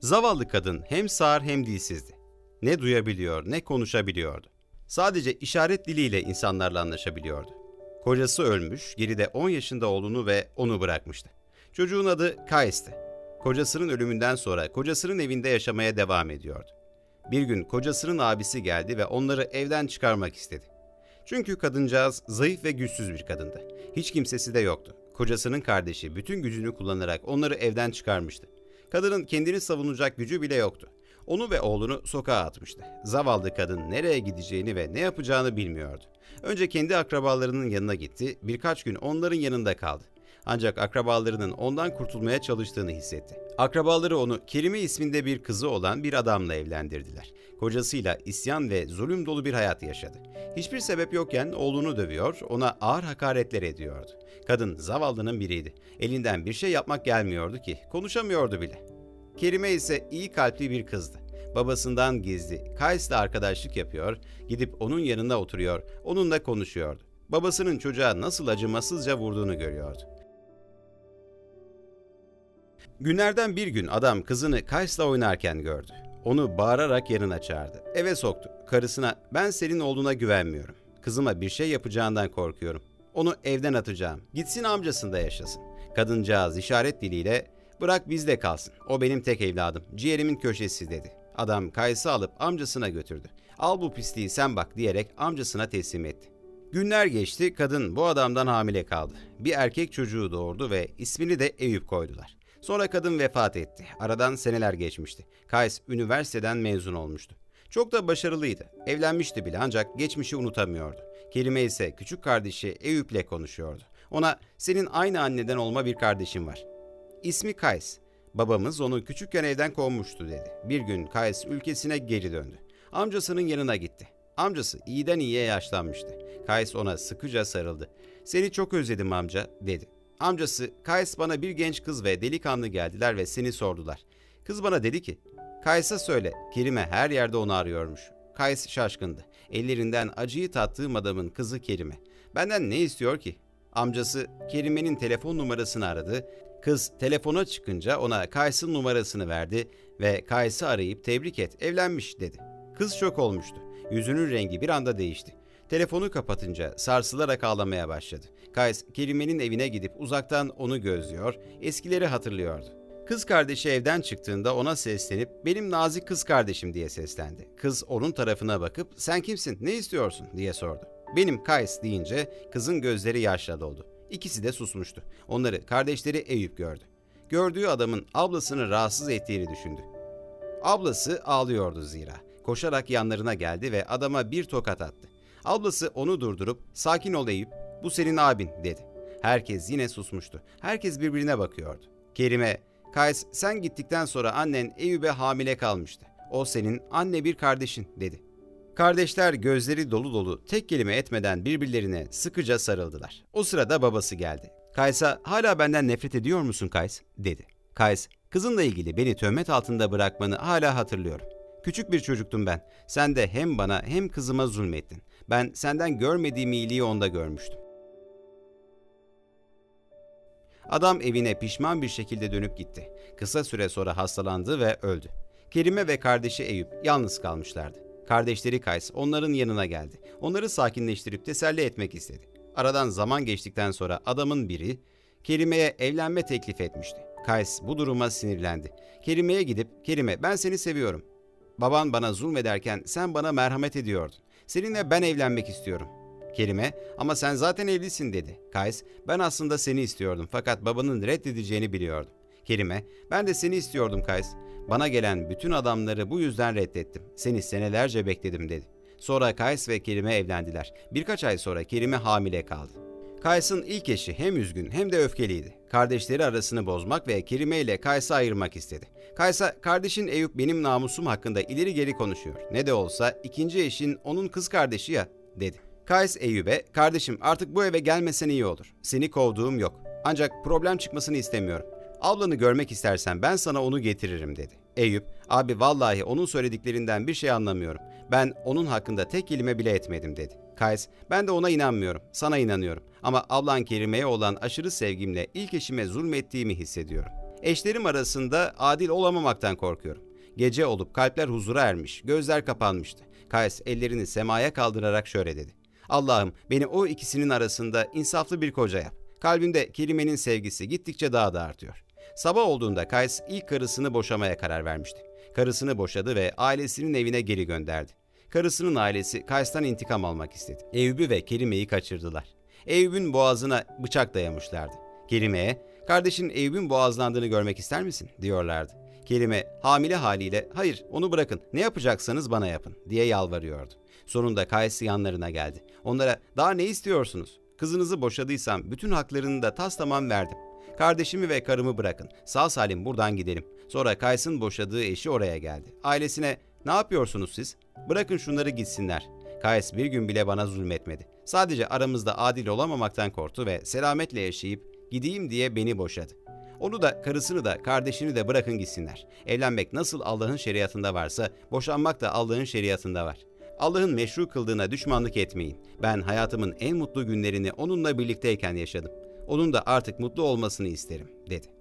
Zavallı kadın hem sağır hem dilsizdi. Ne duyabiliyor ne konuşabiliyordu. Sadece işaret diliyle insanlarla anlaşabiliyordu. Kocası ölmüş, geride 10 yaşında oğlunu ve onu bırakmıştı. Çocuğun adı Kais'ti. Kocasının ölümünden sonra kocasının evinde yaşamaya devam ediyordu. Bir gün kocasının abisi geldi ve onları evden çıkarmak istedi. Çünkü kadıncağız zayıf ve güçsüz bir kadındı. Hiç kimsesi de yoktu. Kocasının kardeşi bütün gücünü kullanarak onları evden çıkarmıştı. Kadının kendini savunacak gücü bile yoktu. Onu ve oğlunu sokağa atmıştı. Zavallı kadın nereye gideceğini ve ne yapacağını bilmiyordu. Önce kendi akrabalarının yanına gitti, birkaç gün onların yanında kaldı. Ancak akrabalarının ondan kurtulmaya çalıştığını hissetti. Akrabaları onu Kerime isminde bir kızı olan bir adamla evlendirdiler. Kocasıyla isyan ve zulüm dolu bir hayat yaşadı. Hiçbir sebep yokken oğlunu dövüyor, ona ağır hakaretler ediyordu. Kadın zavallının biriydi. Elinden bir şey yapmak gelmiyordu ki, konuşamıyordu bile. Kerime ise iyi kalpli bir kızdı. Babasından gizli, Kais'le arkadaşlık yapıyor, gidip onun yanına oturuyor, onunla konuşuyordu. Babasının çocuğa nasıl acımasızca vurduğunu görüyordu. Günlerden bir gün adam kızını Kais'la oynarken gördü. Onu bağırarak yanına çağırdı. Eve soktu. Karısına, "Ben senin oğluna güvenmiyorum. Kızıma bir şey yapacağından korkuyorum. Onu evden atacağım. Gitsin amcasında yaşasın." Kadıncağız işaret diliyle, "Bırak bizde kalsın. O benim tek evladım. Ciğerimin köşesi," dedi. Adam Kais'i alıp amcasına götürdü. "Al bu pisliği sen bak," diyerek amcasına teslim etti. Günler geçti, kadın bu adamdan hamile kaldı. Bir erkek çocuğu doğurdu ve ismini de Eyüp koydular. Sonra kadın vefat etti. Aradan seneler geçmişti. Kais üniversiteden mezun olmuştu. Çok da başarılıydı. Evlenmişti bile ancak geçmişi unutamıyordu. Kerime ise küçük kardeşi Eyüp'le konuşuyordu. Ona, "Senin aynı anneden olma bir kardeşin var. İsmi Kais. Babamız onu küçükken evden kovmuştu," dedi. Bir gün Kais ülkesine geri döndü. Amcasının yanına gitti. Amcası iyiden iyiye yaşlanmıştı. Kais ona sıkıca sarıldı. "Seni çok özledim amca," dedi. Amcası, "Kais bana bir genç kız ve delikanlı geldiler ve seni sordular. Kız bana dedi ki, Kais'a söyle, Kerime her yerde onu arıyormuş." Kais şaşkındı. Ellerinden acıyı tattığım adamın kızı Kerime. "Benden ne istiyor ki?" Amcası Kerime'nin telefon numarasını aradı. Kız telefona çıkınca ona Kais'in numarasını verdi ve "Kais'i arayıp tebrik et, evlenmiş," dedi. Kız şok olmuştu. Yüzünün rengi bir anda değişti. Telefonu kapatınca sarsılarak ağlamaya başladı. Kais, Kerime'nin evine gidip uzaktan onu gözlüyor, eskileri hatırlıyordu. Kız kardeşi evden çıktığında ona seslenip, "Benim nazik kız kardeşim," diye seslendi. Kız onun tarafına bakıp, "Sen kimsin, ne istiyorsun?" diye sordu. "Benim Kais," deyince kızın gözleri yaşla doldu. İkisi de susmuştu. Onları kardeşleri Eyüp gördü. Gördüğü adamın ablasını rahatsız ettiğini düşündü. Ablası ağlıyordu zira. Koşarak yanlarına geldi ve adama bir tokat attı. Ablası onu durdurup, "Sakin ol Eyüp, bu senin abin," dedi. Herkes yine susmuştu. Herkes birbirine bakıyordu. Kerime, "Kais, sen gittikten sonra annen Eyüp'e hamile kalmıştı. O senin anne bir kardeşin," dedi. Kardeşler gözleri dolu dolu tek kelime etmeden birbirlerine sıkıca sarıldılar. O sırada babası geldi. Kais'a, "Hala benden nefret ediyor musun Kais?" dedi. Kais, "Kızınla ilgili beni töhmet altında bırakmanı hala hatırlıyorum. Küçük bir çocuktum ben. Sen de hem bana hem kızıma zulmettin. Ben senden görmediğim iyiliği onda görmüştüm." Adam evine pişman bir şekilde dönüp gitti. Kısa süre sonra hastalandı ve öldü. Kerime ve kardeşi Eyüp yalnız kalmışlardı. Kardeşleri Kais onların yanına geldi. Onları sakinleştirip teselli etmek istedi. Aradan zaman geçtikten sonra adamın biri Kerime'ye evlenme teklif etmişti. Kais bu duruma sinirlendi. Kerime'ye gidip, "Kerime, ben seni seviyorum. Baban bana zulmederken sen bana merhamet ediyordun. Seninle ben evlenmek istiyorum." Kerime, "Ama sen zaten evlisin," dedi. Kais, "Ben aslında seni istiyordum fakat babanın reddedeceğini biliyordum." Kerime, "Ben de seni istiyordum Kais. Bana gelen bütün adamları bu yüzden reddettim. Seni senelerce bekledim," dedi. Sonra Kais ve Kerime evlendiler. Birkaç ay sonra Kerime hamile kaldı. Kais'ın ilk eşi hem üzgün hem de öfkeliydi. Kardeşleri arasını bozmak ve Kerime ile Kais'i ayırmak istedi. Kais'a, "Kardeşin Eyüp benim namusum hakkında ileri geri konuşuyor. Ne de olsa ikinci eşin onun kız kardeşi ya," dedi. Kais Eyüp'e, "Kardeşim, artık bu eve gelmesen iyi olur. Seni kovduğum yok. Ancak problem çıkmasını istemiyorum. Ablanı görmek istersen ben sana onu getiririm," dedi. Eyüp, "Abi, vallahi onun söylediklerinden bir şey anlamıyorum. Ben onun hakkında tek kelime bile etmedim," dedi. Kais, "Ben de ona inanmıyorum, sana inanıyorum. Ama ablan Kerime'ye olan aşırı sevgimle ilk eşime zulmettiğimi hissediyorum. Eşlerim arasında adil olamamaktan korkuyorum. Gece olup kalpler huzura ermiş, gözler kapanmıştı. Kays ellerini semaya kaldırarak şöyle dedi. Allah'ım beni o ikisinin arasında insaflı bir koca yap. Kalbimde kelimenin sevgisi gittikçe daha da artıyor. Sabah olduğunda Kays ilk karısını boşamaya karar vermişti. Karısını boşadı ve ailesinin evine geri gönderdi. Karısının ailesi Kays'tan intikam almak istedi. Eyüp'ü ve Kerime'yi kaçırdılar. Eyüp'ün boğazına bıçak dayamışlardı. Kerime'ye, "Kardeşin Eyüp'ün boğazlandığını görmek ister misin?" diyorlardı. Kerime hamile haliyle, "Hayır, onu bırakın, ne yapacaksanız bana yapın" diye yalvarıyordu. Sonunda Kays yanlarına geldi. Onlara, "Daha ne istiyorsunuz? Kızınızı boşadıysam bütün haklarını da taslamam verdim. Kardeşimi ve karımı bırakın, sağ salim buradan gidelim." Sonra Kays'ın boşadığı eşi oraya geldi. Ailesine, "Ne yapıyorsunuz siz? Bırakın şunları gitsinler. Kays bir gün bile bana zulmetmedi. Sadece aramızda adil olamamaktan korktu ve selametle yaşayıp gideyim diye beni boşadı. Onu da karısını da kardeşini de bırakın gitsinler. Evlenmek nasıl Allah'ın şeriatında varsa boşanmak da Allah'ın şeriatında var. Allah'ın meşru kıldığına düşmanlık etmeyin. Ben hayatımın en mutlu günlerini onunla birlikteyken yaşadım. Onun da artık mutlu olmasını isterim" dedi.